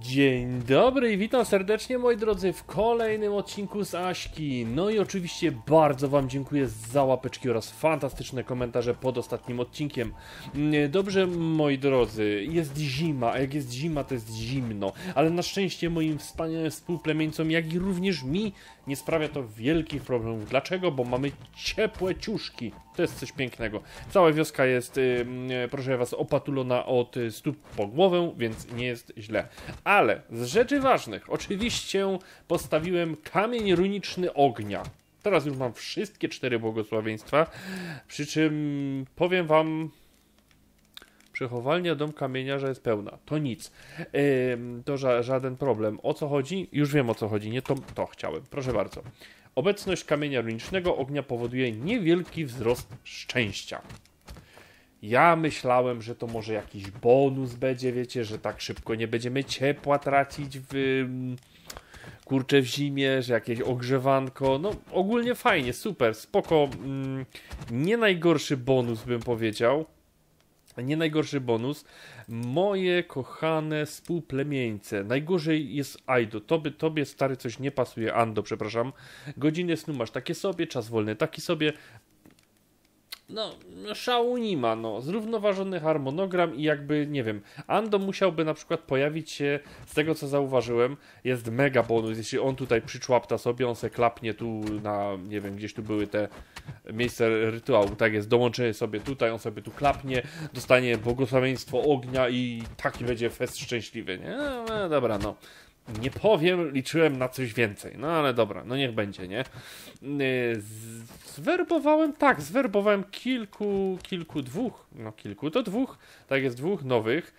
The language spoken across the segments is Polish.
Dzień dobry i witam serdecznie, moi drodzy, w kolejnym odcinku z Aśki. No i oczywiście bardzo wam dziękuję za łapeczki oraz fantastyczne komentarze pod ostatnim odcinkiem. Dobrze, moi drodzy, jest zima, a jak jest zima, to jest zimno. Ale na szczęście moim wspaniałym współplemieńcom, jak i również mi, nie sprawia to wielkich problemów. Dlaczego? Bo mamy ciepłe ciuszki. To jest coś pięknego. Cała wioska jest, proszę was, opatulona od stóp po głowę, więc nie jest źle. Ale z rzeczy ważnych, oczywiście postawiłem kamień runiczny ognia. Teraz już mam wszystkie 4 błogosławieństwa, przy czym powiem wam, przechowalnia dom kamieniarza jest pełna. To nic, to żaden problem. O co chodzi? Już wiem, o co chodzi, nie to chciałem. Proszę bardzo. Obecność kamienia runicznego ognia powoduje niewielki wzrost szczęścia. Ja myślałem, że to może jakiś bonus będzie, wiecie, że tak szybko nie będziemy ciepła tracić w zimie, że jakieś ogrzewanko. No ogólnie fajnie, super, spoko. Nie najgorszy bonus, bym powiedział. Nie najgorszy bonus. Moje kochane współplemieńce. Najgorzej jest Aido. Tobie, stary, coś nie pasuje. Ando, przepraszam. Godziny snu masz takie sobie, czas wolny taki sobie. No, szału nie ma, no. Zrównoważony harmonogram i jakby, nie wiem, Ando musiałby na przykład pojawić się, z tego co zauważyłem, jest mega bonus, jeśli on tutaj przyczłapta sobie, on se klapnie tu na, nie wiem, gdzieś tu były te miejsca rytuału, tak jest, dołączy sobie tutaj, on sobie tu klapnie, dostanie błogosławieństwo ognia i taki będzie fest szczęśliwy, nie? No, dobra, no. Nie powiem, liczyłem na coś więcej, no ale dobra, no niech będzie, nie? Zwerbowałem dwóch, tak jest, 2 nowych,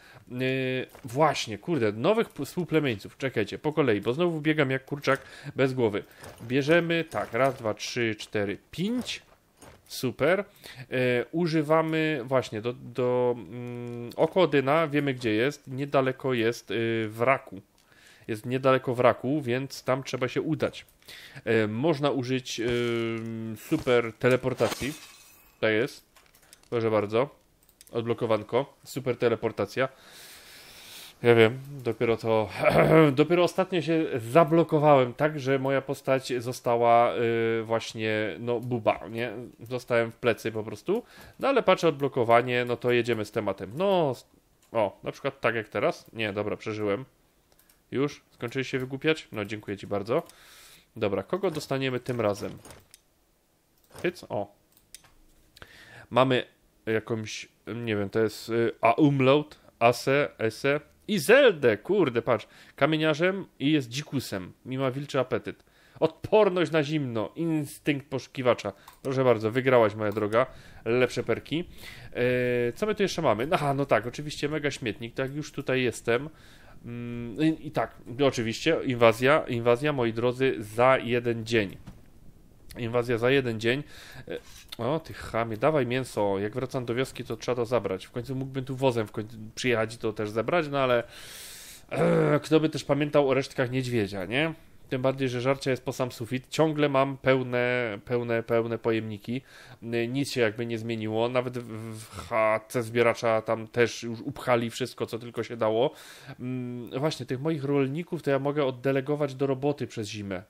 właśnie, kurde, nowych współplemieńców, czekajcie, po kolei, bo znowu biegam jak kurczak bez głowy. Bierzemy, tak, 1, 2, 3, 4, 5, super, używamy właśnie do Oko Odyna, wiemy gdzie jest, niedaleko jest wraku. Jest niedaleko wraku, więc tam trzeba się udać. Można użyć super teleportacji. To jest. Proszę bardzo. Odblokowanko. Super teleportacja. Ja wiem, dopiero ostatnio się zablokowałem tak, że moja postać została właśnie, no buba, nie? Zostałem w plecy po prostu. No ale patrzę odblokowanie, no to jedziemy z tematem. No, o, na przykład tak jak teraz. Nie, dobra, przeżyłem. Już? Skończyłeś się wygłupiać? No, dziękuję ci bardzo. Dobra, kogo dostaniemy tym razem? Hyc? O. Mamy jakąś, nie wiem, to jest Umlaut, Ase, Ese i Zeldę, kurde, patrz. Kamieniarzem i jest dzikusem, ma wilczy apetyt. Odporność na zimno, instynkt poszukiwacza. Proszę bardzo, wygrałaś, moja droga. Lepsze perki. Co my tu jeszcze mamy? Aha, no tak, oczywiście mega śmietnik, tak już tutaj jestem. I tak, oczywiście inwazja, moi drodzy, za 1 dzień. Inwazja za 1 dzień. O, ty chamie, dawaj mięso. Jak wracam do wioski, to trzeba to zabrać. W końcu mógłbym tu wozem przyjechać i to też zebrać, no ale kto by też pamiętał o resztkach niedźwiedzia, nie? Tym bardziej, że żarcia jest po sam sufit. Ciągle mam pełne pojemniki. Nic się jakby nie zmieniło. Nawet w chatce zbieracza tam też już upchali wszystko, co tylko się dało. Właśnie, tych moich rolników to ja mogę oddelegować do roboty przez zimę.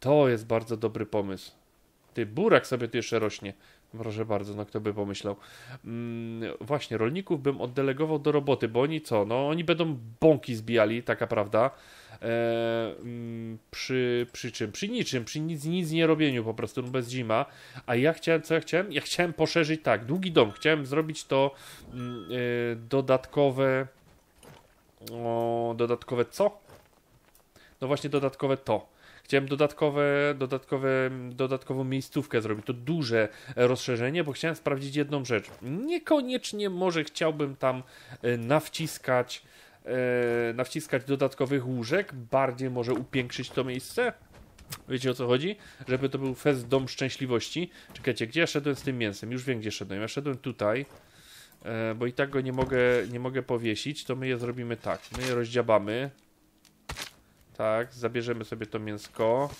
To jest bardzo dobry pomysł. Ty, burak sobie tu jeszcze rośnie. Proszę bardzo, no kto by pomyślał. Właśnie, rolników bym oddelegował do roboty, bo oni co? No oni będą bąki zbijali, taka prawda. Przy czym? Przy niczym, przy nic nie robieniu po prostu, no bez zima. A ja chciałem, co ja chciałem? Ja chciałem poszerzyć, tak, długi dom. Chciałem zrobić to dodatkowe... O, dodatkowe co? No właśnie, dodatkowe to. Chciałem dodatkową miejscówkę zrobić, to duże rozszerzenie, bo chciałem sprawdzić jedną rzecz. Niekoniecznie może chciałbym tam nawciskać dodatkowych łóżek, bardziej może upiększyć to miejsce. Wiecie, o co chodzi? Żeby to był fest dom szczęśliwości. Czekajcie, gdzie ja szedłem z tym mięsem? Już wiem, gdzie szedłem. Ja szedłem tutaj, bo i tak go nie mogę powiesić, to my je zrobimy tak. My je rozdziabamy. Tak, zabierzemy sobie to mięsko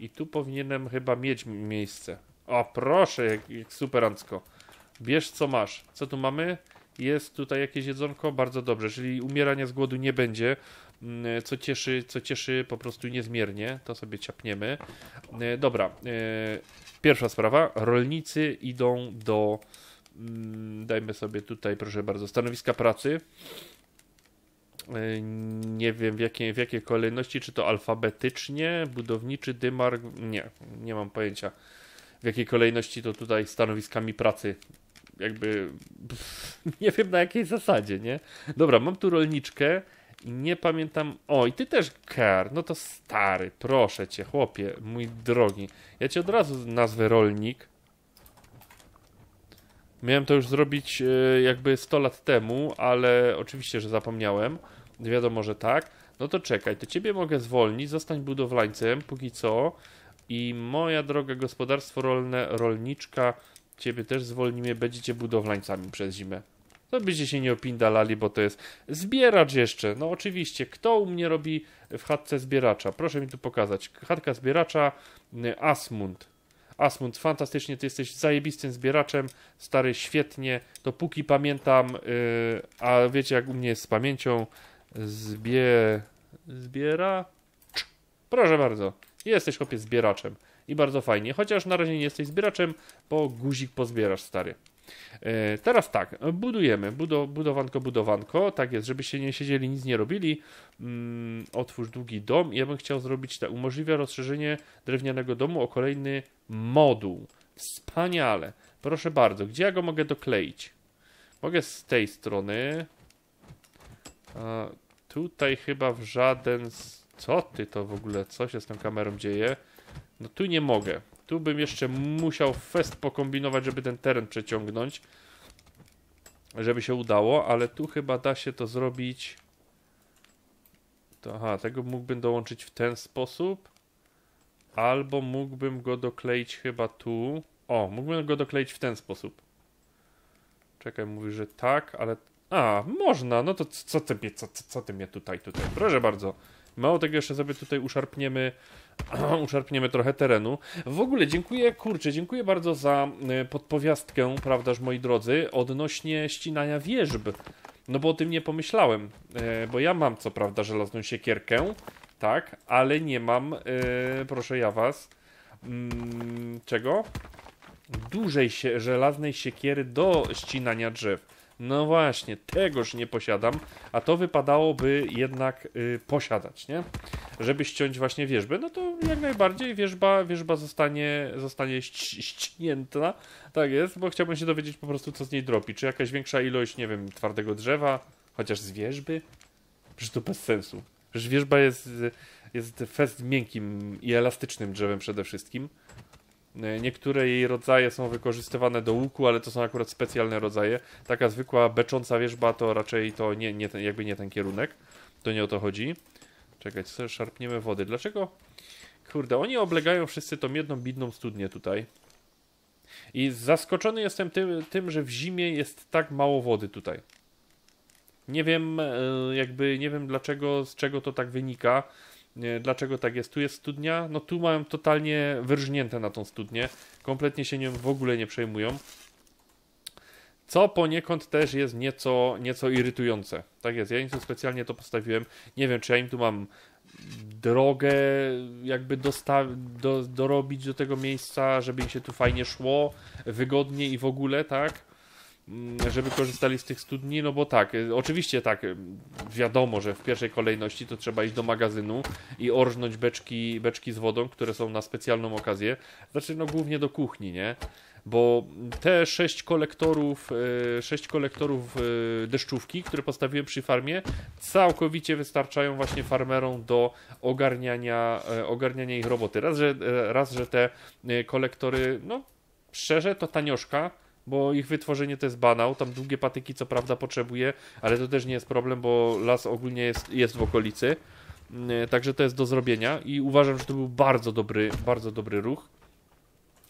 i tu powinienem chyba mieć miejsce. O, proszę, jak superancko. Bierz, co masz. Co tu mamy? Jest tutaj jakieś jedzonko, bardzo dobrze, czyli umierania z głodu nie będzie, co cieszy po prostu niezmiernie, to sobie ciapniemy. Dobra, pierwsza sprawa, rolnicy idą do, dajmy sobie tutaj, proszę bardzo, stanowiska pracy. Nie wiem w jakiej kolejności, czy to alfabetycznie, budowniczy, dymar, nie mam pojęcia w jakiej kolejności to tutaj stanowiskami pracy. Jakby nie wiem na jakiej zasadzie, nie? Dobra, mam tu rolniczkę i nie pamiętam... O, i ty też, Ker, no to stary, proszę cię, chłopie, mój drogi. Ja cię od razu nazwę rolnik. Miałem to już zrobić jakby 100 lat temu, ale oczywiście, że zapomniałem. Wiadomo, że tak. No to czekaj, to ciebie mogę zwolnić, zostań budowlańcem póki co. I moja droga, gospodarstwo rolne, rolniczka... Ciebie też zwolnimy, będziecie budowlańcami przez zimę. To byście się nie opindalali, bo to jest zbieracz jeszcze. No oczywiście, kto u mnie robi w chatce zbieracza? Proszę mi tu pokazać. Chatka zbieracza, Asmund. Asmund, fantastycznie, ty jesteś zajebistym zbieraczem, stary, świetnie. Dopóki pamiętam, a wiecie jak u mnie jest z pamięcią, zbiera... Proszę bardzo, jesteś chłopiec zbieraczem. I bardzo fajnie, chociaż na razie nie jesteś zbieraczem, bo guzik pozbierasz, stary. Teraz tak, budujemy, budowanko, tak jest, żebyście nie siedzieli, nic nie robili. Otwórz długi dom. Ja bym chciał zrobić tak, umożliwia rozszerzenie drewnianego domu o kolejny moduł. Wspaniale, proszę bardzo, gdzie ja go mogę dokleić? Mogę z tej strony. Tutaj chyba w żaden... Co ty to w ogóle, co się z tą kamerą dzieje? No tu nie mogę. Tu bym jeszcze musiał fest pokombinować, żeby ten teren przeciągnąć. Żeby się udało, ale tu chyba da się to zrobić. To, aha, tego mógłbym dołączyć w ten sposób. Albo mógłbym go dokleić chyba tu. O, mógłbym go dokleić w ten sposób. Czekaj, mówi, że tak, ale... A, można, no to co ty mnie tutaj. Proszę bardzo. Mało tego, jeszcze sobie tutaj uszarpniemy trochę terenu. W ogóle dziękuję, kurczę, dziękuję bardzo za podpowiastkę, prawdaż, moi drodzy, odnośnie ścinania wierzb. No bo o tym nie pomyślałem, bo ja mam co prawda żelazną siekierkę, tak, ale nie mam, proszę ja was, czego? Dużej żelaznej siekiery do ścinania drzew. No właśnie, tegoż nie posiadam, a to wypadałoby jednak posiadać, nie? Żeby ściąć właśnie wierzbę, no to jak najbardziej wierzba zostanie ścięta, tak jest, bo chciałbym się dowiedzieć po prostu, co z niej dropi, czy jakaś większa ilość, nie wiem, twardego drzewa, chociaż z wierzby? Przecież to bez sensu, przecież wierzba jest fest miękkim i elastycznym drzewem przede wszystkim. Niektóre jej rodzaje są wykorzystywane do łuku, ale to są akurat specjalne rodzaje. Taka zwykła becząca wierzba to raczej to nie ten kierunek. To nie o to chodzi. Czekaj, co, szarpniemy wody. Dlaczego? Kurde, oni oblegają wszyscy tą jedną bidną studnię tutaj. I zaskoczony jestem tym, że w zimie jest tak mało wody tutaj. Nie wiem, jakby nie wiem dlaczego, z czego to tak wynika. Dlaczego tak jest? Tu jest studnia, no tu mają totalnie wyrżnięte na tą studnię, kompletnie się nią w ogóle nie przejmują, co poniekąd też jest nieco irytujące, tak jest, ja im tu specjalnie to postawiłem, nie wiem czy ja im tu mam drogę jakby dorobić do tego miejsca, żeby im się tu fajnie szło, wygodnie i w ogóle, tak? Żeby korzystali z tych studni, no bo tak, oczywiście tak, wiadomo, że w pierwszej kolejności to trzeba iść do magazynu i orżnąć beczki z wodą, które są na specjalną okazję, znaczy no głównie do kuchni, nie? Bo te 6 kolektorów deszczówki, które postawiłem przy farmie, całkowicie wystarczają właśnie farmerom do ogarniania ich roboty. Raz, że te kolektory, no szczerze to tanioszka, bo ich wytworzenie to jest banał, tam długie patyki co prawda potrzebuje, ale to też nie jest problem, bo las ogólnie jest w okolicy, także to jest do zrobienia i uważam, że to był bardzo dobry ruch,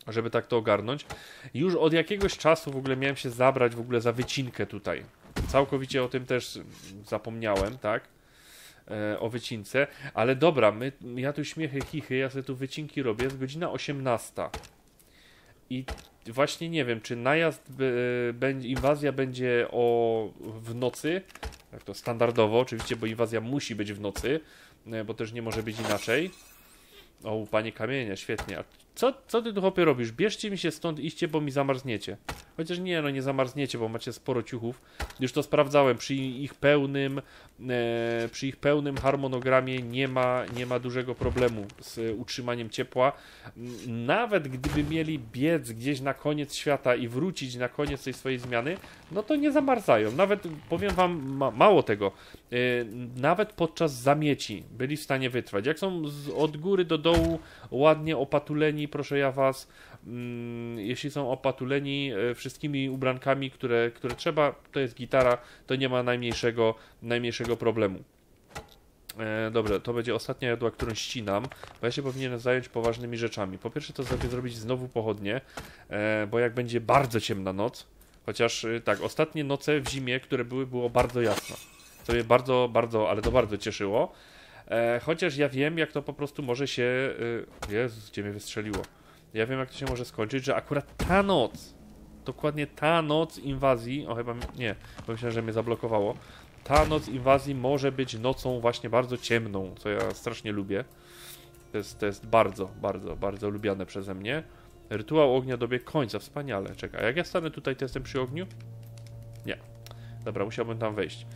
żeby tak to ogarnąć. Już od jakiegoś czasu w ogóle miałem się zabrać w ogóle za wycinkę tutaj, całkowicie o tym też zapomniałem, tak? O wycince, ale dobra, ja tu śmiechy, chichy, ja sobie tu wycinki robię, jest godzina 18. I właśnie nie wiem, czy najazd, inwazja będzie w nocy, jak to standardowo oczywiście, bo inwazja musi być w nocy, bo też nie może być inaczej. O, łupanie kamienia, świetnie. A co ty tu chłopie robisz? Bierzcie mi się stąd, iście, bo mi zamarzniecie. Chociaż nie, no nie zamarzniecie, bo macie sporo ciuchów. Już to sprawdzałem, przy ich pełnym harmonogramie nie ma dużego problemu z utrzymaniem ciepła. Nawet gdyby mieli biec gdzieś na koniec świata i wrócić na koniec tej swojej zmiany, no to nie zamarzają. Nawet, powiem wam, mało tego, nawet podczas zamieci byli w stanie wytrwać. Jak są od góry do dołu ładnie opatuleni, proszę ja was, jeśli są opatuleni wszystkimi ubrankami, które trzeba, to jest gitara, to nie ma najmniejszego problemu. Dobra, to będzie ostatnia jadła, którą ścinam, bo ja się powinienem zająć poważnymi rzeczami. Po pierwsze to sobie zrobić znowu pochodnie, bo jak będzie bardzo ciemna noc, chociaż tak, ostatnie noce w zimie, które było bardzo jasno. To mnie bardzo, bardzo, ale to bardzo cieszyło. Chociaż ja wiem, jak to po prostu może się... Jezus, gdzie mnie wystrzeliło. Ja wiem, jak to się może skończyć, że akurat ta noc, dokładnie ta noc inwazji... O, chyba... Nie, bo myślałem, że mnie zablokowało. Ta noc inwazji może być nocą właśnie bardzo ciemną, co ja strasznie lubię. To jest bardzo, bardzo, bardzo lubiane przeze mnie. Rytuał ognia dobiegł końca, wspaniale. Czekaj, a jak ja stanę tutaj, to jestem przy ogniu? Nie. Dobra, musiałbym tam wejść.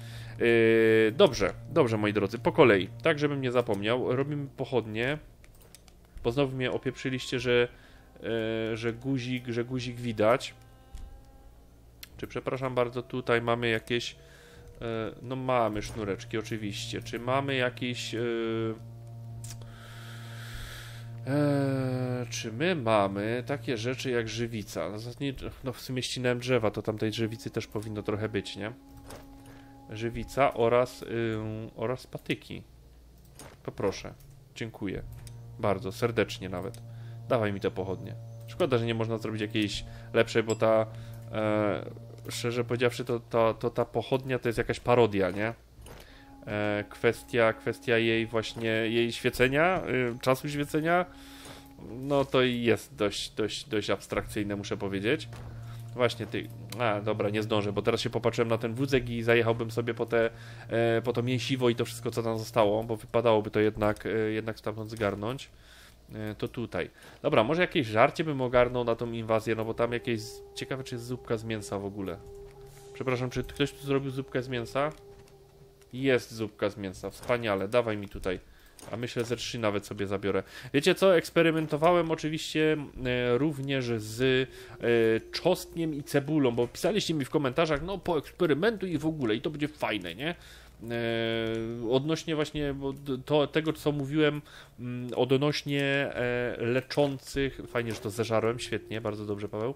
Dobrze, moi drodzy, po kolei, tak żebym nie zapomniał, robimy pochodnie, bo znowu mnie opieprzyliście, że guzik widać. Czy, przepraszam bardzo, tutaj mamy jakieś, no mamy sznureczki oczywiście, czy mamy jakieś, czy my mamy takie rzeczy jak żywica? No w sumie ścinałem drzewa, to tam tej żywicy też powinno trochę być, nie? Żywica oraz patyki. Poproszę. Dziękuję. Bardzo serdecznie nawet. Dawaj mi te pochodnie. Szkoda, że nie można zrobić jakiejś lepszej, bo ta... szczerze powiedziawszy, to ta pochodnia to jest jakaś parodia, nie? Kwestia jej właśnie... jej świecenia, czasu świecenia, no to jest dość abstrakcyjne, muszę powiedzieć. Właśnie ty... A, dobra, nie zdążę, bo teraz się popatrzyłem na ten wózek i zajechałbym sobie po to mięsiwo i to wszystko, co tam zostało, bo wypadałoby to jednak stamtąd zgarnąć. To tutaj. Dobra, może jakieś żarcie bym ogarnął na tą inwazję, no bo tam jakieś... Ciekawe, czy jest zupka z mięsa w ogóle. Przepraszam, czy ktoś tu zrobił zupkę z mięsa? Jest zupka z mięsa, wspaniale, dawaj mi tutaj. A myślę, że 3 nawet sobie zabiorę. Wiecie co? Eksperymentowałem oczywiście również z czosnkiem i cebulą, bo pisaliście mi w komentarzach, no poeksperymentuj i w ogóle, i to będzie fajne, nie? Odnośnie właśnie tego, co mówiłem, odnośnie leczących, fajnie, że to zeżarłem, świetnie, bardzo dobrze, Paweł,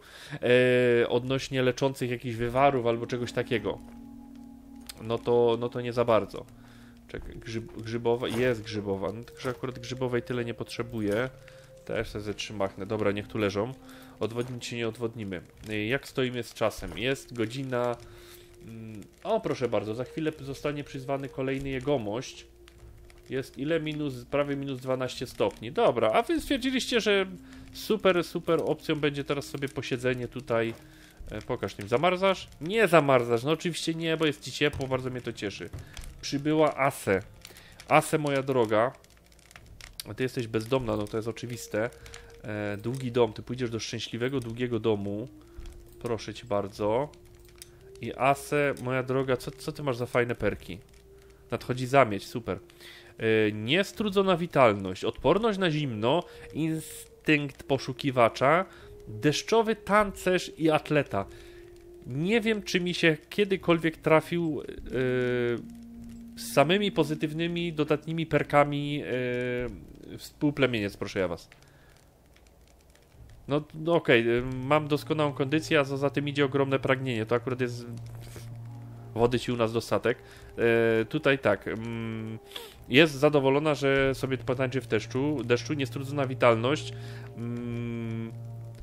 odnośnie leczących jakichś wywarów albo czegoś takiego. No to nie za bardzo. Czekaj, grzybowa, jest grzybowa, no, tylko że akurat grzybowej tyle nie potrzebuję. Też sobie trzymachnę, dobra, niech tu leżą. Odwodnić się nie odwodnimy. Jak stoimy z czasem? Jest godzina... O, proszę bardzo, za chwilę zostanie przyzwany kolejny jegomość. Jest ile? Minus, prawie minus 12 stopni. Dobra, a wy stwierdziliście, że super opcją będzie teraz sobie posiedzenie tutaj. Pokaż tym, zamarzasz? Nie zamarzasz, no oczywiście nie, bo jest ci ciepło, bardzo mnie to cieszy. Przybyła ASE. ASE, moja droga, ty jesteś bezdomna, no to jest oczywiste. Długi dom, ty pójdziesz do szczęśliwego, długiego domu. Proszę cię bardzo. I ASE, moja droga, co ty masz za fajne perki? Nadchodzi zamieć, super. Niestrudzona witalność, odporność na zimno, instynkt poszukiwacza, deszczowy tancerz i atleta. Nie wiem, czy mi się kiedykolwiek trafił z samymi pozytywnymi, dodatnimi perkami współplemieniec, proszę ja was. No okej, mam doskonałą kondycję, a za tym idzie ogromne pragnienie. To akurat jest... Wody ci u nas dostatek. Tutaj tak, jest zadowolona, że sobie potańczy w deszczu, niestrudzona witalność.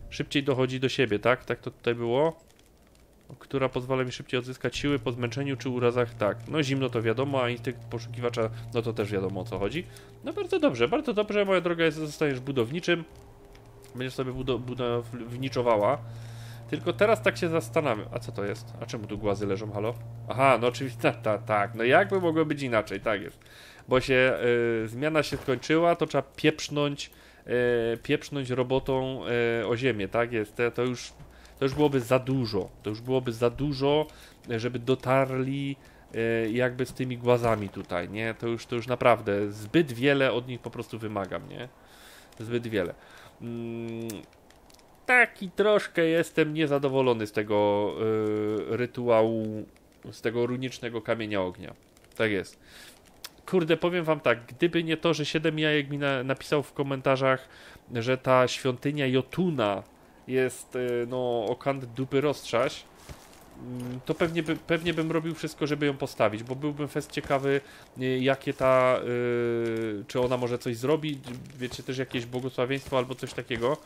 Szybciej dochodzi do siebie, tak? Tak to tutaj było. Która pozwala mi szybciej odzyskać siły po zmęczeniu czy urazach, tak. No zimno to wiadomo, a instynkt poszukiwacza, no to też wiadomo, o co chodzi. No bardzo dobrze, moja droga, zostajesz budowniczym. Będziesz sobie wniczowała. Tylko teraz tak się zastanawiam. A co to jest? A czemu tu głazy leżą, halo? Aha, no oczywiście, tak. No jakby mogło być inaczej, tak jest. Bo się zmiana się skończyła, to trzeba pieprznąć robotą o ziemię, tak jest. To już byłoby za dużo. To już byłoby za dużo, żeby dotarli jakby z tymi głazami tutaj, nie? To już naprawdę zbyt wiele od nich po prostu wymagam, nie? Zbyt wiele. Taki troszkę jestem niezadowolony z tego rytuału, z tego runicznego kamienia ognia. Tak jest. Kurde, powiem wam tak, gdyby nie to, że 7 jajek mi napisał w komentarzach, że ta świątynia Jotuna jest, no, o kant dupy roztrzaś, to pewnie bym robił wszystko, żeby ją postawić, bo byłbym fest ciekawy, jakie ta, czy ona może coś zrobić, wiecie, też jakieś błogosławieństwo albo coś takiego,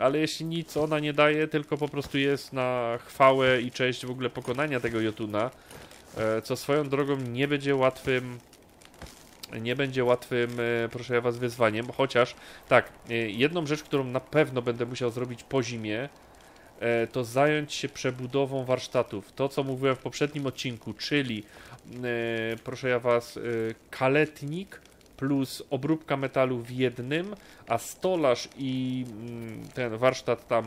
ale jeśli nic ona nie daje, tylko po prostu jest na chwałę i cześć w ogóle pokonania tego Jotuna, co swoją drogą nie będzie łatwym, proszę was, wyzwaniem, chociaż tak, jedną rzecz, którą na pewno będę musiał zrobić po zimie, to zająć się przebudową warsztatów. To, co mówiłem w poprzednim odcinku, czyli, proszę was, kaletnik plus obróbka metalu w jednym, a stolarz i ten warsztat tam,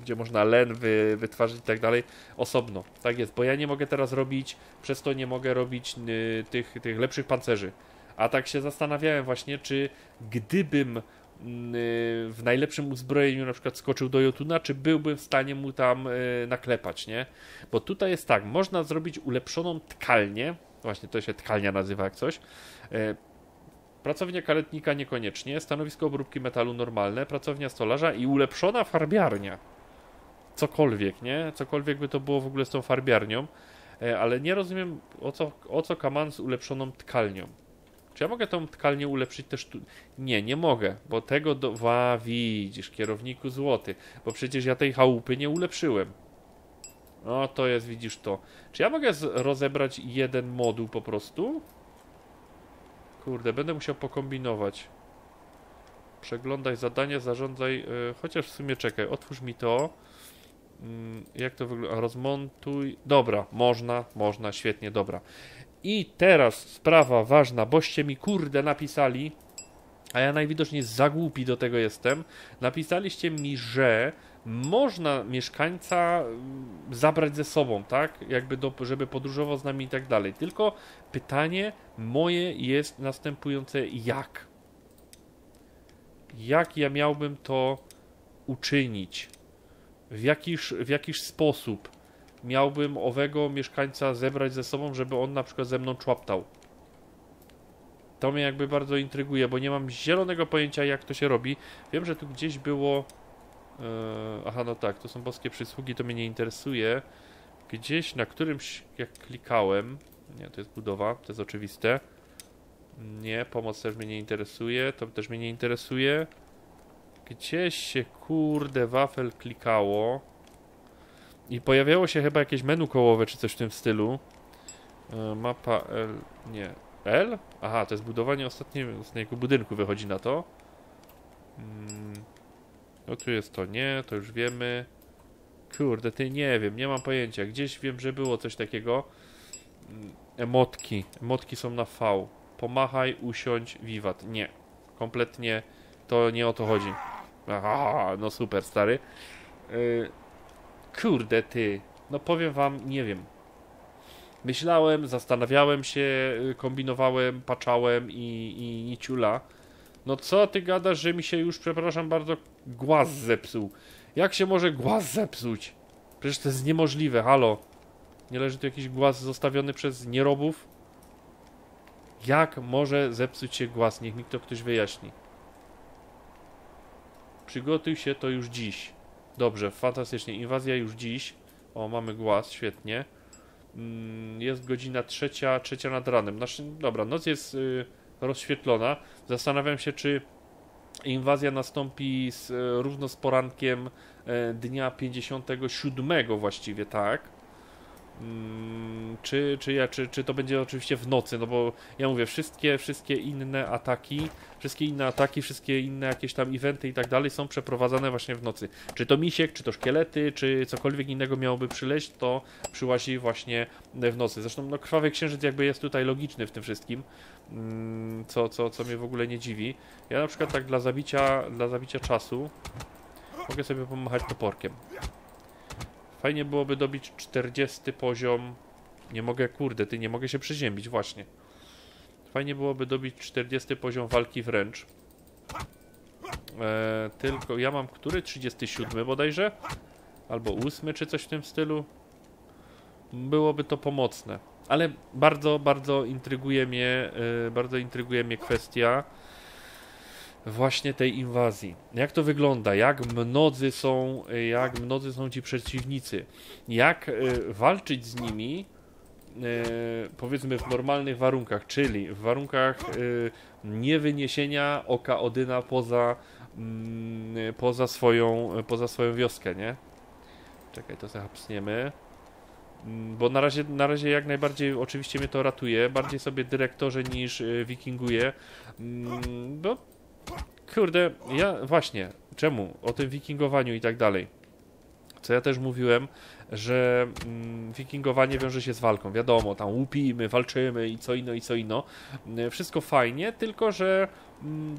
gdzie można len wytwarzać i tak dalej, osobno. Tak jest, bo ja nie mogę teraz robić, przez to nie mogę robić tych lepszych pancerzy. A tak się zastanawiałem właśnie, czy gdybym w najlepszym uzbrojeniu na przykład skoczył do Jotuna, czy byłbym w stanie mu tam naklepać, nie? Bo tutaj jest tak, można zrobić ulepszoną tkalnię, właśnie to się tkalnia nazywa jak coś, pracownia kaletnika niekoniecznie, stanowisko obróbki metalu normalne, pracownia stolarza i ulepszona farbiarnia. Cokolwiek, nie? Cokolwiek by to było w ogóle z tą farbiarnią, ale nie rozumiem o co kaman z ulepszoną tkalnią. Czy ja mogę tą tkalnię ulepszyć też tu? Nie, nie mogę, bo tego widzisz, kierowniku złoty, bo przecież ja tej chałupy nie ulepszyłem. No to jest, widzisz to. Czy ja mogę rozebrać jeden moduł po prostu? Kurde, będę musiał pokombinować. Przeglądaj zadania, zarządzaj... chociaż w sumie czekaj, otwórz mi to. Jak to wygląda? Rozmontuj... Dobra, można, świetnie, dobra. I teraz sprawa ważna, boście mi kurde napisali, a ja najwidoczniej za głupi do tego jestem, napisaliście mi, że można mieszkańca zabrać ze sobą, tak? Jakby żeby podróżował z nami i tak dalej. Tylko pytanie moje jest następujące, jak? Jak ja miałbym to uczynić? W jakiś sposób miałbym owego mieszkańca zebrać ze sobą, żeby on na przykład ze mną człaptał. To mnie jakby bardzo intryguje, bo nie mam zielonego pojęcia, jak to się robi. Wiem, że tu gdzieś było... aha, no tak, to są boskie przysługi, to mnie nie interesuje. Gdzieś na którymś, jak klikałem... Nie, to jest budowa, to jest oczywiste. Nie, pomoc też mnie nie interesuje, to też mnie nie interesuje. Gdzieś się, kurde, wafel klikało. I pojawiało się chyba jakieś menu kołowe, czy coś w tym stylu. Mapa L... Nie. L? Aha, to jest budowanie ostatniego budynku, wychodzi na to. No tu jest to, nie, to już wiemy. Kurde, ty, nie wiem, nie mam pojęcia. Gdzieś wiem, że było coś takiego. Emotki. Emotki są na V. Pomachaj, usiądź, wiwat. Nie. Kompletnie to nie o to chodzi. Aha, no super, stary. Kurde ty, no powiem wam, nie wiem. Myślałem, zastanawiałem się, kombinowałem, paczałem i ciula. No co ty gadasz, że mi się już, przepraszam bardzo, głaz zepsuł. Jak się może głaz zepsuć? Przecież to jest niemożliwe, halo. Nie leży tu jakiś głaz zostawiony przez nierobów? Jak może zepsuć się głaz? Niech mi to ktoś wyjaśni. Przygotuj się, to już dziś. Dobrze, fantastycznie. Inwazja już dziś. O, mamy głaz, świetnie. Jest godzina 3:00 nad ranem. Dobra, noc jest rozświetlona. Zastanawiam się, czy inwazja nastąpi równo z porankiem dnia 57 właściwie, tak. Czy to będzie oczywiście w nocy, no bo ja mówię, wszystkie inne ataki, wszystkie inne jakieś tam eventy i tak dalej są przeprowadzane właśnie w nocy. Czy to misiek, czy to szkielety, czy cokolwiek innego miałoby przyleść, to przyłazi właśnie w nocy. Zresztą no, krwawy księżyc jakby jest tutaj logiczny w tym wszystkim, co mnie w ogóle nie dziwi. Ja na przykład tak dla zabicia czasu mogę sobie pomachać toporkiem. Fajnie byłoby dobić 40 poziom. Nie mogę, kurde, nie mogę się przeziębić, właśnie. Fajnie byłoby dobić 40 poziom walki wręcz. Tylko ja mam który? 37 bodajże? Albo 8 czy coś w tym stylu. Byłoby to pomocne. Ale bardzo intryguje mnie kwestia właśnie tej inwazji. Jak to wygląda? Jak mnodzy są ci przeciwnicy? Jak walczyć z nimi? Powiedzmy w normalnych warunkach, czyli w warunkach niewyniesienia Oka Odyna poza swoją wioskę, nie? Czekaj, to zachapsniemy. Bo na razie jak najbardziej oczywiście mnie to ratuje, bardziej sobie dyrektorze niż wikinguję, bo kurde, ja właśnie, czemu? O tym wikingowaniu i tak dalej. Co ja też mówiłem, że wikingowanie wiąże się z walką. Wiadomo, tam łupimy, walczymy i co ino. Wszystko fajnie, tylko że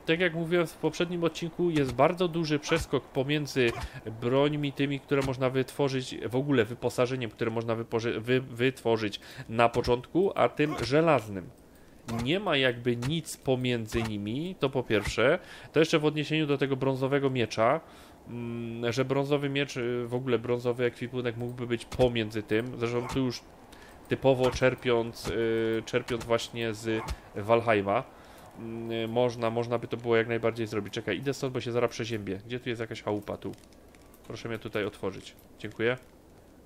tak jak mówiłem w poprzednim odcinku, jest bardzo duży przeskok pomiędzy brońmi tymi, które można wytworzyć, w ogóle wyposażeniem, które można wytworzyć na początku, a tym żelaznym. Nie ma jakby nic pomiędzy nimi, to po pierwsze. To jeszcze w odniesieniu do tego brązowego miecza, że brązowy miecz, w ogóle brązowy ekwipunek mógłby być pomiędzy tym, zresztą tu już typowo czerpiąc właśnie z Valheima, można by to było jak najbardziej zrobić. Czekaj, idę stąd, bo się zaraz przeziębię. Gdzie tu jest jakaś chałupa tu? Proszę mnie tutaj otworzyć. Dziękuję.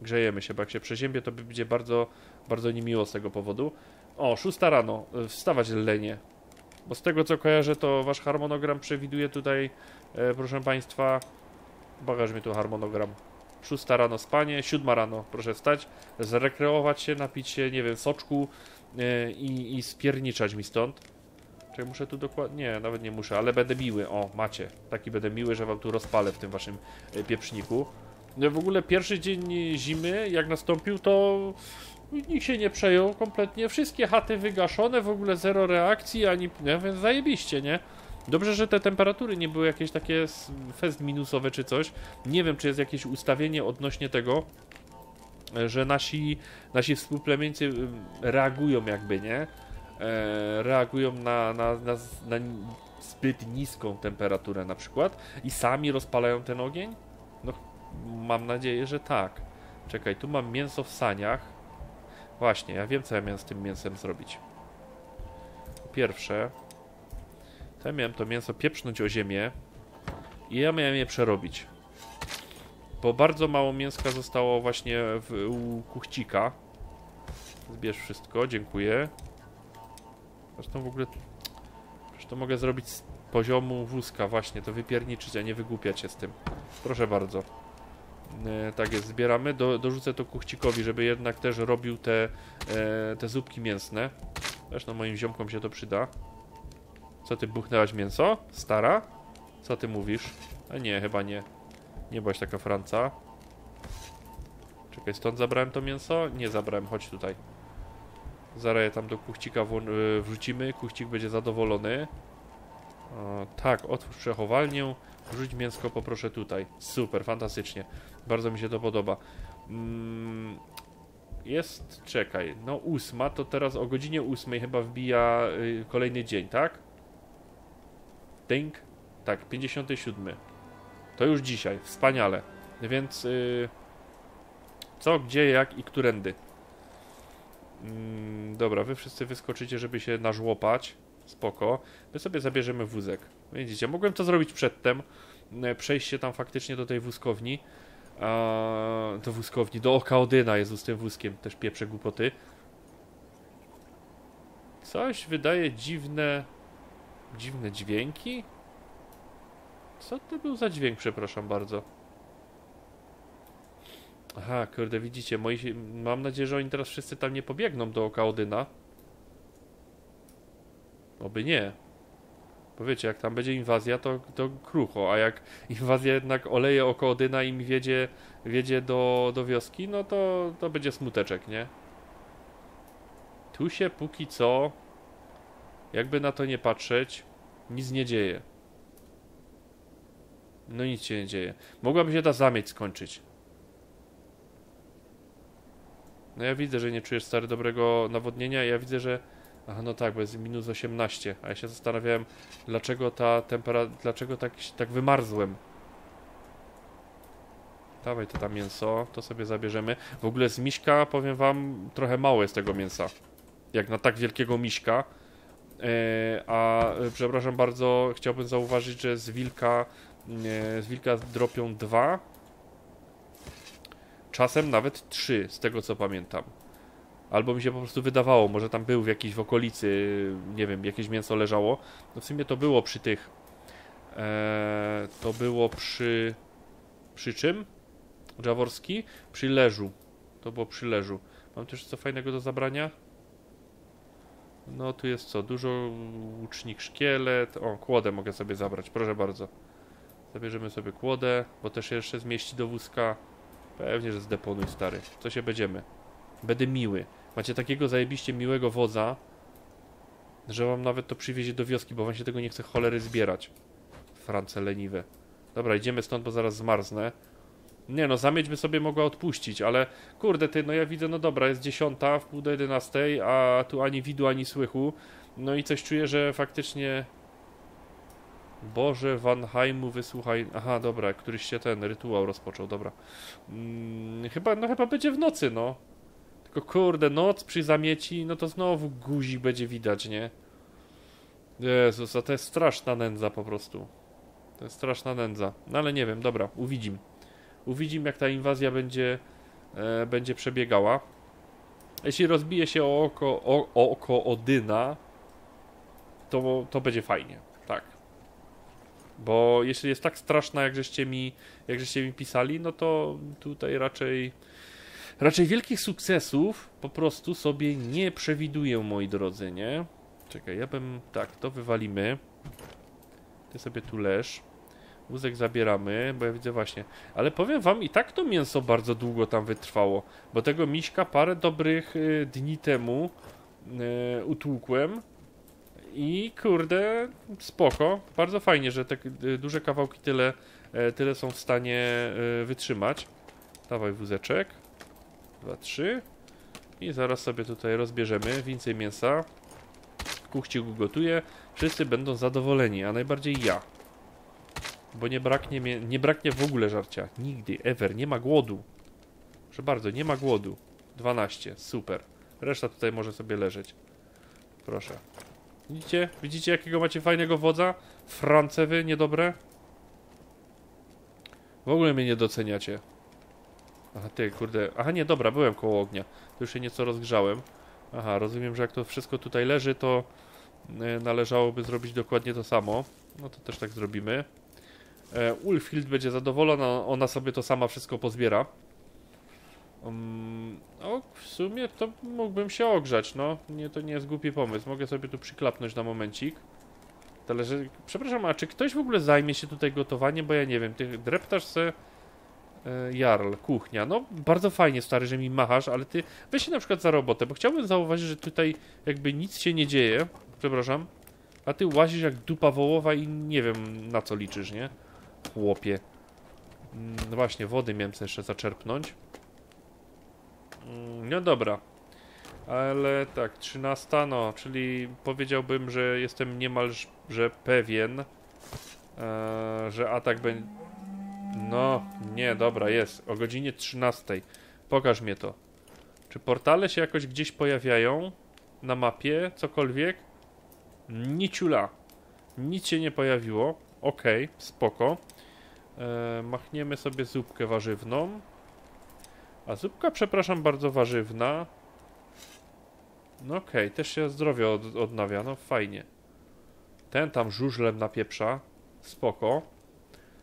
Grzejemy się, bo jak się przeziębię, to będzie bardzo, bardzo niemiło z tego powodu. O, 6 rano, wstawać lenie. Bo z tego co kojarzę, to wasz harmonogram przewiduje tutaj, proszę państwa, pokaż mi tu harmonogram. 6 rano spanie, 7 rano proszę wstać, zrekreować się, napić się, nie wiem, soczku i spierniczać mi stąd. Czekaj, muszę tu dokładnie, nie, nawet nie muszę, ale będę miły, o, macie. Taki będę miły, że wam tu rozpalę w tym waszym pieprzniku. No w ogóle pierwszy dzień zimy, jak nastąpił, to nikt się nie przejął kompletnie, wszystkie chaty wygaszone, w ogóle zero reakcji, ani, no, więc zajebiście, nie? Dobrze, że te temperatury nie były jakieś takie fest minusowe czy coś. Nie wiem, czy jest jakieś ustawienie odnośnie tego, że nasi współplemieńcy reagują jakby, nie? Reagują na zbyt niską temperaturę na przykład i sami rozpalają ten ogień? No, mam nadzieję, że tak. Czekaj, tu mam mięso w saniach. Właśnie, ja wiem, co ja miałem z tym mięsem zrobić. Po pierwsze, ja miałem to mięso pieprznąć o ziemię i ja miałem je przerobić. Bo bardzo mało mięska zostało właśnie u kuchcika. Zbierz wszystko, dziękuję. Zresztą w ogóle... Zresztą mogę zrobić z poziomu wózka właśnie, to wypierniczyć, a nie wygłupiać się z tym. Proszę bardzo. Tak jest, zbieramy. Dorzucę to kuchcikowi, żeby jednak też robił te zupki mięsne. Zresztą moim ziomkom się to przyda. Co ty, buchnęłaś mięso? Stara? Co ty mówisz? A nie, chyba nie. Nie byłaś taka franca. Czekaj, stąd zabrałem to mięso? Nie zabrałem, chodź tutaj. Zaraz je tam do kuchcika wrzucimy, kuchcik będzie zadowolony. O, tak, otwórz przechowalnię, wrzuć mięsko poproszę tutaj. Super, fantastycznie. Bardzo mi się to podoba. Jest, czekaj, no 8, to teraz o godzinie 8 chyba wbija kolejny dzień, tak? Ding. Tak, 57. To już dzisiaj, wspaniale. Więc co, gdzie, jak i którędy. Dobra, wy wszyscy wyskoczycie, żeby się nażłopać. Spoko. My sobie zabierzemy wózek. Widzicie, mogłem to zrobić przedtem. Przejść się tam faktycznie do tej wózkowni. Do Oka Odyna, Jezus, tym wózkiem. Też pieprze głupoty. Coś wydaje dziwne dźwięki? Co to był za dźwięk, przepraszam bardzo. Aha, kurde, widzicie, mam nadzieję, że oni teraz wszyscy tam nie pobiegną do Oka Odyna. Oby nie. Bo wiecie, jak tam będzie inwazja, to krucho, a jak inwazja jednak oleje Oko Odyna i wiedzie do wioski, no to będzie smuteczek, nie? Tu się póki co, jakby na to nie patrzeć, nic nie dzieje. No nic się nie dzieje. Mogłaby się ta zamieć skończyć. No ja widzę, że nie czujesz, stary, dobrego nawodnienia. Ja widzę, że... Aha, no tak, bo jest minus 18. A ja się zastanawiałem, dlaczego ta temperatura... Dlaczego tak wymarzłem. Dawaj to tam mięso. To sobie zabierzemy. W ogóle z miśka, powiem wam, trochę mało jest tego mięsa. Jak na tak wielkiego miśka. A przepraszam bardzo, chciałbym zauważyć, że z wilka dropią 2. Czasem nawet 3, z tego co pamiętam. Albo mi się po prostu wydawało, może tam był w okolicy, nie wiem, jakieś mięso leżało. No w sumie to było przy tych... to było przy... Przy czym? Jaworski? Przy leżu. To było przy leżu. Mam też co fajnego do zabrania? No tu jest co? Dużo łucznik, szkielet... O, kłodę mogę sobie zabrać, proszę bardzo. Zabierzemy sobie kłodę, bo też jeszcze zmieści do wózka. Pewnie, że zdeponuj, stary. Co się będziemy? Będę miły. Macie takiego zajebiście miłego wodza, że wam nawet to przywiezie do wioski, bo wam się tego nie chce cholery zbierać. France leniwe. Dobra, idziemy stąd, bo zaraz zmarznę. Nie no, zamieć by sobie mogła odpuścić, ale kurde ty, no ja widzę, no dobra, jest 10, w pół do 11, a tu ani widu, ani słychu. No i coś czuję, że faktycznie... Boże, Valheimu, wysłuchaj... Aha, dobra, któryś się ten rytuał rozpoczął, dobra. Chyba będzie w nocy, no. Tylko kurde, noc przy zamieci, no to znowu guzik będzie widać, nie? Jezus, a to jest straszna nędza po prostu. To jest straszna nędza. No ale nie wiem, dobra, uwidzimy. Uwidzimy, jak ta inwazja będzie przebiegała. Jeśli rozbije się o oko Odyna, to będzie fajnie, tak. Bo jeśli jest tak straszna, jak żeście mi pisali, no to tutaj raczej wielkich sukcesów po prostu sobie nie przewiduję, moi drodzy, nie? Czekaj, ja bym... Tak, to wywalimy. Ty sobie tu leż. Wózek zabieramy, bo ja widzę właśnie... Ale powiem wam, i tak to mięso bardzo długo tam wytrwało, bo tego miśka parę dobrych dni temu utłukłem. I kurde, spoko. Bardzo fajnie, że te duże kawałki tyle są w stanie wytrzymać. Dawaj wózeczek. 2, 3. I zaraz sobie tutaj rozbierzemy więcej mięsa. Kuchciku gotuje. Wszyscy będą zadowoleni, a najbardziej ja. Bo nie braknie w ogóle żarcia. Nigdy, ever. Nie ma głodu. Proszę bardzo, nie ma głodu. 12, super. Reszta tutaj może sobie leżeć. Proszę. Widzicie? Widzicie, jakiego macie fajnego wodza? France wy, niedobre? W ogóle mnie nie doceniacie. Aha, ty, kurde. Aha, nie, dobra, byłem koło ognia. Tu już się nieco rozgrzałem. Aha, rozumiem, że jak to wszystko tutaj leży, to należałoby zrobić dokładnie to samo. No to też tak zrobimy. Ulfhild będzie zadowolona, ona sobie to sama wszystko pozbiera. O, w sumie to mógłbym się ogrzać, no. Nie, to nie jest głupi pomysł. Mogę sobie tu przyklapnąć na momencik. Talerzy... Przepraszam, a czy ktoś w ogóle zajmie się tutaj gotowaniem? Bo ja nie wiem, ty dreptasz se... Jarl, kuchnia. No, bardzo fajnie, stary, że mi machasz, ale ty weź się na przykład za robotę, bo chciałbym zauważyć, że tutaj jakby nic się nie dzieje. Przepraszam. A ty łazisz jak dupa wołowa i nie wiem, na co liczysz, nie? Chłopie. No właśnie, wody miałem sobie jeszcze zaczerpnąć. No dobra, ale tak, 13, no, czyli powiedziałbym, że jestem niemalże pewien, że atak będzie... No, nie, dobra, jest, o godzinie 13. Pokaż mnie to. Czy portale się jakoś gdzieś pojawiają na mapie, cokolwiek? Niciula, nic się nie pojawiło, okej, spoko. Machniemy sobie zupkę warzywną. A zupka, przepraszam bardzo, warzywna. No okej, też się zdrowie odnawia, no fajnie. Ten tam żużlem napieprza. Spoko.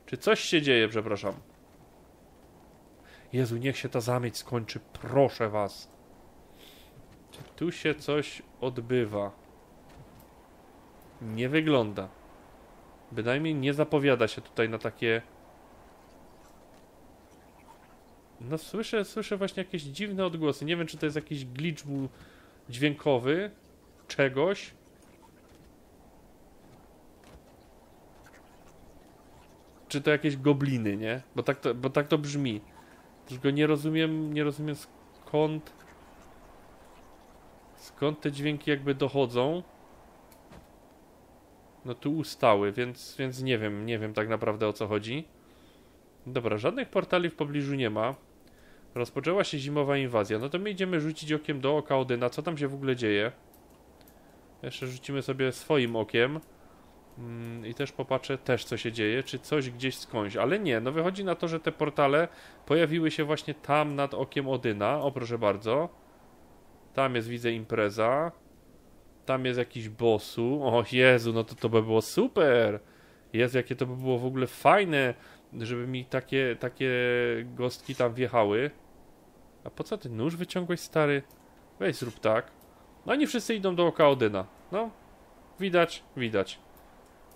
Czy coś się dzieje, przepraszam? Jezu, niech się ta zamieć skończy, proszę was. Czy tu się coś odbywa? Nie wygląda. Bynajmniej nie zapowiada się tutaj na takie... No słyszę właśnie jakieś dziwne odgłosy. Nie wiem, czy to jest jakiś glitch dźwiękowy czegoś. Czy to jakieś gobliny, nie? Bo tak to brzmi. Tylko nie rozumiem skąd te dźwięki jakby dochodzą. No tu ustały, więc nie wiem tak naprawdę o co chodzi. Dobra, żadnych portali w pobliżu nie ma. Rozpoczęła się zimowa inwazja. No to my idziemy rzucić okiem do Oka Odyna. Co tam się w ogóle dzieje? Jeszcze rzucimy sobie swoim okiem. I też popatrzę co się dzieje. Czy coś gdzieś skądś. Ale nie, no wychodzi na to, że te portale pojawiły się właśnie tam nad Okiem Odyna. O, proszę bardzo. Tam jest, widzę, impreza. Tam jest jakiś bossu. O Jezu, no to by było super. Jezu, jakie to by było w ogóle fajne, żeby mi takie gostki tam wjechały. A po co ty nóż wyciągłeś, stary? Weź zrób tak. No oni wszyscy idą do Oka Odyna. No, widać.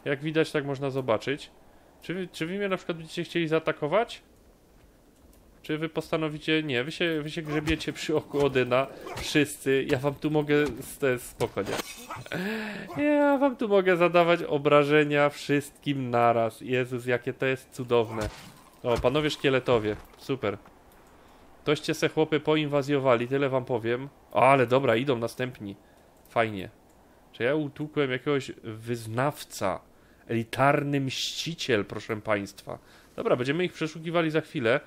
Jak widać, tak można zobaczyć. Czy wy mnie na przykład będziecie chcieli zaatakować? Czy wy postanowicie... Nie, wy się grzebiecie przy Oku Odyna. Wszyscy. Ja wam tu mogę... Spokojnie. Ja wam tu mogę zadawać obrażenia wszystkim naraz. Jezus, jakie to jest cudowne. O, panowie szkieletowie. Super. Toście se chłopy poinwazjowali, tyle wam powiem. O, ale dobra, idą następni. Fajnie. Czy ja utłukłem jakiegoś wyznawca? Elitarny mściciel, proszę państwa. Dobra, będziemy ich przeszukiwali za chwilę.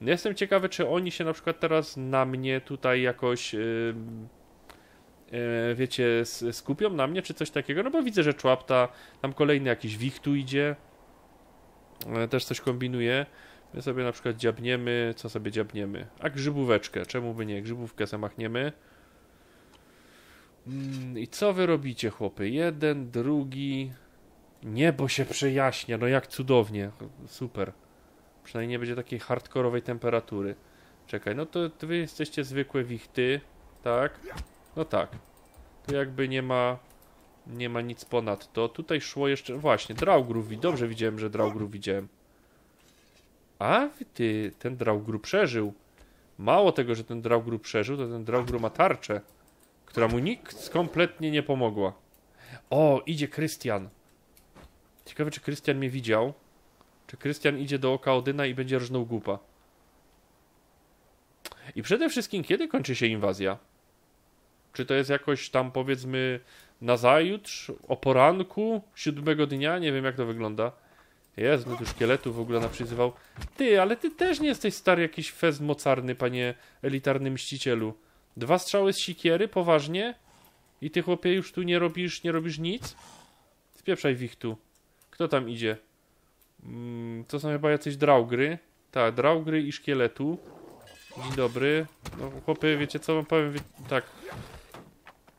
Jestem ciekawy, czy oni się na przykład teraz na mnie tutaj jakoś, wiecie, skupią na mnie, czy coś takiego. No bo widzę, że Człapta, tam kolejny jakiś Wichtu idzie. Też coś kombinuje. My sobie na przykład dziabniemy, co sobie dziabniemy? A grzybóweczkę, czemu by nie? Grzybówkę zamachniemy. I co wy robicie, chłopy? Jeden, drugi... Niebo się przejaśnia, no jak cudownie, super. Przynajmniej nie będzie takiej hardkorowej temperatury. Czekaj, no to wy jesteście zwykłe wichty, tak? No tak. Tu jakby nie ma nic ponadto. Tutaj szło jeszcze... Właśnie, Draugr. Dobrze widziałem, że Draugr widziałem. A ty, ten Draugr przeżył. Mało tego, że ten Draugr przeżył, to ten Draugr ma tarczę, która mu nikt kompletnie nie pomogła. O, idzie Krystian. Ciekawe, czy Krystian mnie widział. Czy Krystian idzie do Oka Odyna i będzie rżnął głupa. I przede wszystkim, kiedy kończy się inwazja? Czy to jest jakoś tam, powiedzmy, nazajutrz, o poranku, 7. dnia? Nie wiem, jak to wygląda. Jezu, no tu szkieletów w ogóle naprzyzywał. Ty, ale ty też nie jesteś, stary, jakiś fez mocarny, panie elitarny mścicielu. 2 strzały z sikiery, poważnie? I ty, chłopie, już tu nie robisz nic? Spieprzaj, wichtu. Kto tam idzie? To są chyba jacyś draugry. Tak, draugry i szkieletu. Dzień dobry. No, chłopy, wiecie co wam powiem? Tak.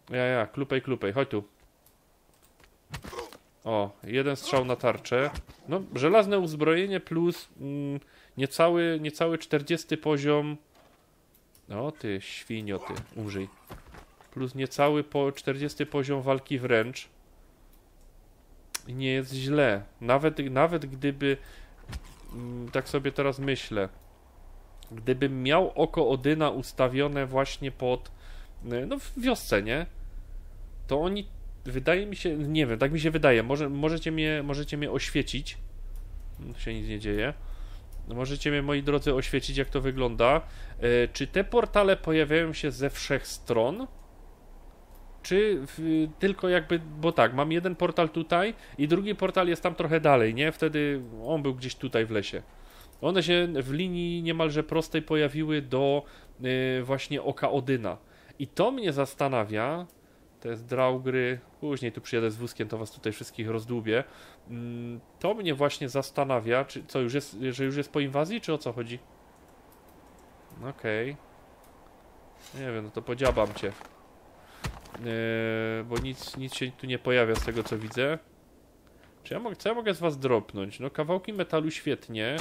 Ja, klupej, chodź tu. O, 1 strzał na tarczę. No, żelazne uzbrojenie plus niecały 40 poziom. No, ty świnio, ty, umrzyj. Plus niecały po 40 poziom walki wręcz. Nie jest źle. Nawet gdyby... Tak sobie teraz myślę. Gdybym miał Oko Odyna ustawione właśnie pod... No w wiosce, nie? To oni... Wydaje mi się... Nie wiem, tak mi się wydaje. Możecie mnie oświecić. Tu się nic nie dzieje. Możecie mnie, moi drodzy, oświecić, jak to wygląda. Czy te portale pojawiają się ze wszech stron? Czy tylko jakby... Bo tak, mam 1 portal tutaj i drugi portal jest tam trochę dalej, nie? Wtedy on był gdzieś tutaj w lesie. One się w linii niemalże prostej pojawiły do właśnie Oka Odyna. I to mnie zastanawia... To jest Draugry. Później tu przyjadę z wózkiem, to was tutaj wszystkich rozdłubię. To mnie właśnie zastanawia, czy co, już jest po inwazji, czy o co chodzi? Okej. Nie wiem, no to podziabam cię. Bo nic się tu nie pojawia z tego, co widzę. Co ja mogę z was dropnąć? No kawałki metalu, świetnie.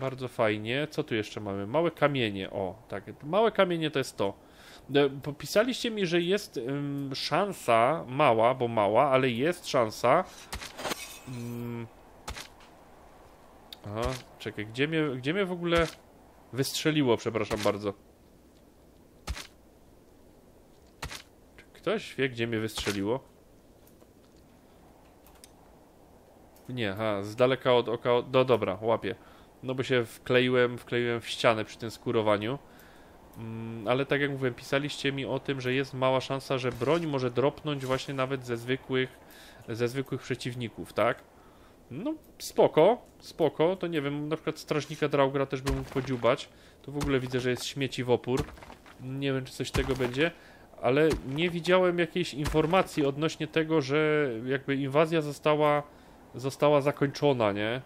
Bardzo fajnie. Co tu jeszcze mamy? Małe kamienie. O, tak. Małe kamienie to jest to. Popisaliście mi, że jest szansa, mała, bo mała, ale jest szansa. Aha, czekaj, gdzie mnie w ogóle wystrzeliło, przepraszam bardzo. Czy ktoś wie, gdzie mnie wystrzeliło? Nie, aha, z daleka od oka, no dobra, łapię. No bo się wkleiłem w ścianę przy tym skórowaniu. Ale tak jak mówiłem, pisaliście mi o tym, że jest mała szansa, że broń może dropnąć właśnie nawet ze zwykłych przeciwników, tak? No spoko, spoko, to nie wiem, na przykład strażnika Draugra też bym mógł podziubać. Tu w ogóle widzę, że jest śmieci w opór. Nie wiem, czy coś tego będzie, ale nie widziałem jakiejś informacji odnośnie tego, że jakby inwazja została zakończona, nie?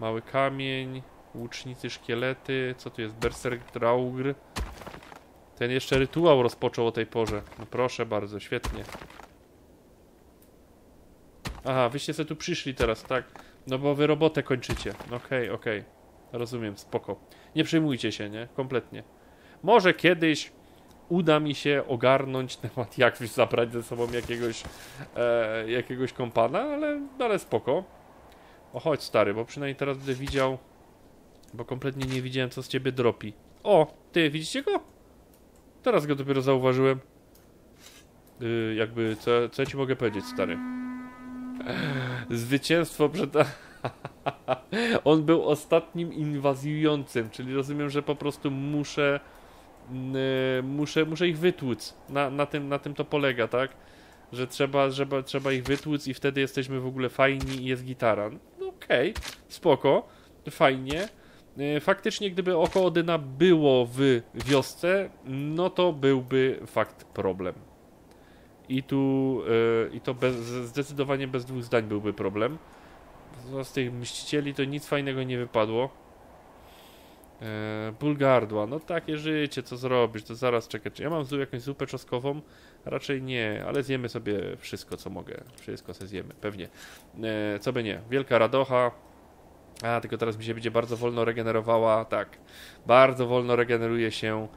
Mały kamień, łucznicy, szkielety, co tu jest? Berserk Draugr. Ten jeszcze rytuał rozpoczął o tej porze. No proszę bardzo, świetnie. Aha, wyście sobie tu przyszli teraz, tak? No bo wy robotę kończycie. Okej, okej. Rozumiem, spoko. Nie przejmujcie się, nie? Kompletnie. Może kiedyś uda mi się ogarnąć temat, jak zabrać ze sobą jakiegoś kompana, ale spoko. O, chodź stary, bo przynajmniej teraz będę widział, bo kompletnie nie widziałem, co z ciebie dropi. O, ty, widzicie go? Teraz go dopiero zauważyłem. Jakby, co ja ci mogę powiedzieć, stary? Zwycięstwo przed... On był ostatnim inwazującym, czyli rozumiem, że po prostu muszę ich wytłuc. Na tym to polega, tak? Że trzeba ich wytłuc i wtedy jesteśmy w ogóle fajni i jest gitara. No, okej, spoko, fajnie. Faktycznie, gdyby Oko Odyna było w wiosce, no to byłby fakt problem. I tu zdecydowanie bez dwóch zdań byłby problem. Z tych mścicieli to nic fajnego nie wypadło. Ból gardła, no takie życie, co zrobisz, to zaraz czekaj, czy ja mam jakąś zupę czosnkową? Raczej nie, ale zjemy sobie wszystko, co mogę, wszystko sobie zjemy, pewnie. Co by nie, wielka radocha, a tylko teraz mi się będzie bardzo wolno regenerowała, tak, bardzo wolno regeneruje się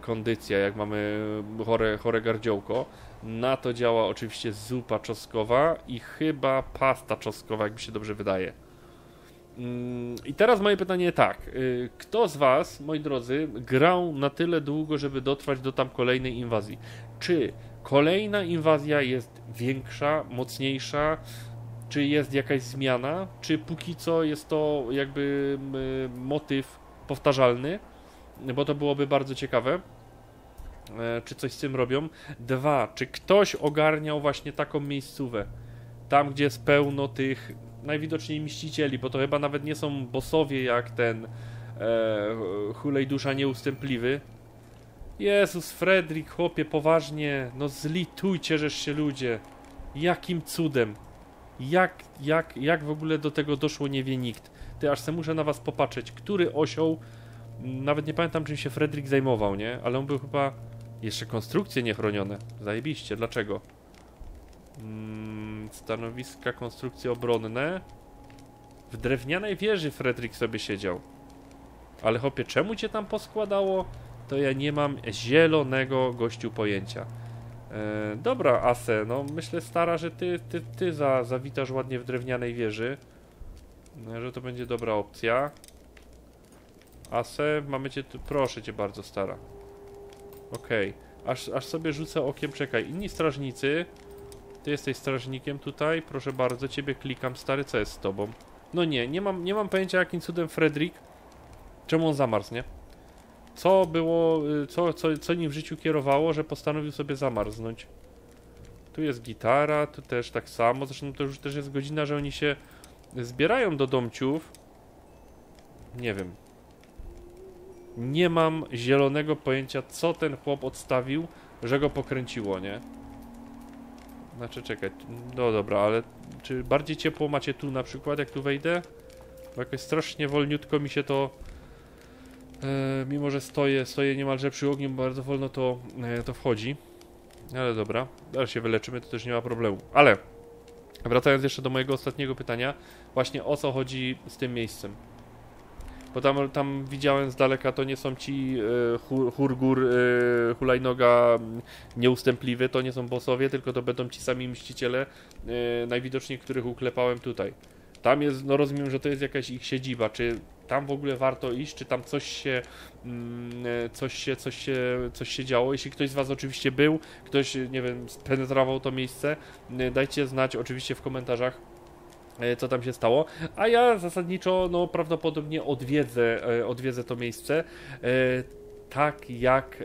kondycja, jak mamy chore gardziołko. Na to działa oczywiście zupa czosnkowa i chyba pasta czosnkowa, jak mi się dobrze wydaje. I teraz moje pytanie tak, kto z was, moi drodzy, grał na tyle długo, żeby dotrwać do tam kolejnej inwazji? Czy kolejna inwazja jest większa, mocniejsza? Czy jest jakaś zmiana? Czy póki co jest to jakby motyw powtarzalny? Bo to byłoby bardzo ciekawe, czy coś z tym robią. 2. Czy ktoś ogarniał właśnie taką miejscówę? Tam, gdzie jest pełno tych najwidoczniej mścicieli, bo to chyba nawet nie są bossowie jak ten hulej dusza nieustępliwy. Jezus, Fredrik, chłopie, poważnie, no zlitujcie, żeż się ludzie. Jakim cudem? Jak w ogóle do tego doszło, nie wie nikt. Ty, aż se muszę na was popatrzeć, który osioł, nawet nie pamiętam, czym się Fredrik zajmował, nie? Ale on był chyba... Jeszcze konstrukcje niechronione. Zajebiście, dlaczego? Stanowiska, konstrukcje obronne. W drewnianej wieży Fredrik sobie siedział. Ale chopie, czemu cię tam poskładało? To ja nie mam zielonego, gościu, pojęcia. Dobra, Ase, no myślę, stara, że ty zawitasz ładnie w drewnianej wieży. Że to będzie dobra opcja. Ase, mamy cię tu, proszę cię bardzo, stara. Okej, aż sobie rzucę okiem, czekaj, inni strażnicy. Ty jesteś strażnikiem tutaj, proszę bardzo, ciebie klikam, stary, co jest z tobą? No nie mam pojęcia, jakim cudem Fredrik, czemu on zamarz, nie? Co było, co nim w życiu kierowało, że postanowił sobie zamarznąć? Tu jest gitara, tu też tak samo, zresztą to już też jest godzina, że oni się zbierają do domciów. Nie wiem. Nie mam zielonego pojęcia, co ten chłop odstawił, że go pokręciło, nie? Znaczy, czekaj, no dobra, ale czy bardziej ciepło macie tu na przykład, jak tu wejdę? Bo jakoś strasznie wolniutko mi się to, mimo że stoję niemalże przy ogniu, bardzo wolno to wchodzi. Ale dobra, zaraz się wyleczymy, to też nie ma problemu. Ale Wracając jeszcze do mojego ostatniego pytania, właśnie o co chodzi z tym miejscem? Bo tam widziałem z daleka, to nie są ci hurgur, hulajnoga nieustępliwy, to nie są bossowie, tylko to będą ci sami mściciele, najwidoczniej których uklepałem tutaj. Tam jest, no rozumiem, że to jest jakaś ich siedziba, czy tam w ogóle warto iść, czy tam coś się działo. Jeśli ktoś z was oczywiście był, ktoś, nie wiem, spenetrował to miejsce, dajcie znać oczywiście w komentarzach, co tam się stało, a ja zasadniczo, no prawdopodobnie odwiedzę to miejsce, tak jak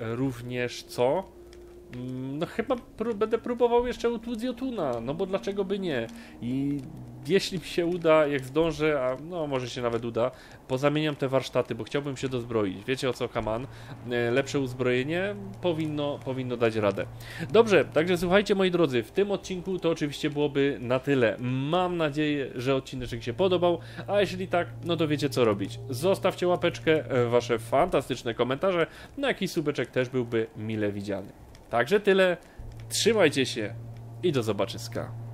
również co? No chyba będę próbował jeszcze utłuc Jotuna, no bo dlaczego by nie? I jeśli mi się uda, jak zdążę, a no może się nawet uda, pozamieniam te warsztaty, bo chciałbym się dozbroić. Wiecie o co, Kaman? Lepsze uzbrojenie powinno dać radę. Dobrze, także słuchajcie moi drodzy, w tym odcinku to oczywiście byłoby na tyle. Mam nadzieję, że odcineczek się podobał, a jeśli tak, no to wiecie co robić. Zostawcie łapeczkę, wasze fantastyczne komentarze, no jakiś subeczek też byłby mile widziany. Także tyle, trzymajcie się i do zobaczyska.